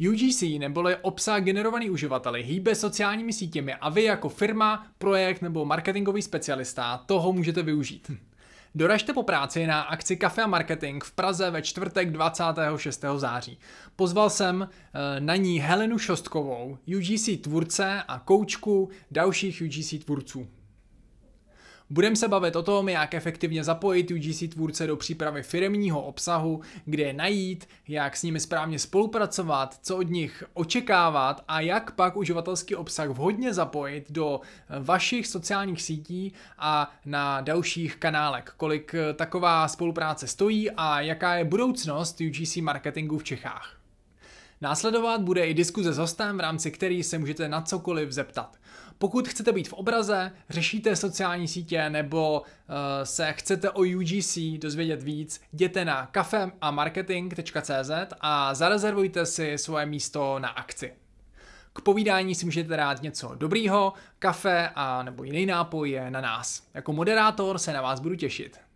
UGC neboli obsah generovaný uživateli hýbe sociálními sítěmi a vy jako firma, projekt nebo marketingový specialista toho můžete využít. Doražte po práci na akci Kafe a marketing v Praze ve čtvrtek 26. září. Pozval jsem na ní Helenu Šostkovou, UGC tvůrce a koučku dalších UGC tvůrců. Budeme se bavit o tom, jak efektivně zapojit UGC tvůrce do přípravy firemního obsahu, kde je najít, jak s nimi správně spolupracovat, co od nich očekávat a jak pak uživatelský obsah vhodně zapojit do vašich sociálních sítí a na dalších kanálech, kolik taková spolupráce stojí a jaká je budoucnost UGC marketingu v Čechách. Následovat bude i diskuze s hostem, v rámci který se můžete na cokoliv zeptat. Pokud chcete být v obraze, řešíte sociální sítě nebo se chcete o UGC dozvědět víc, jděte na kafeamarketing.cz a zarezervujte si svoje místo na akci. K povídání si můžete dát něco dobrýho, kafe a nebo jiný nápoj je na nás. Jako moderátor se na vás budu těšit.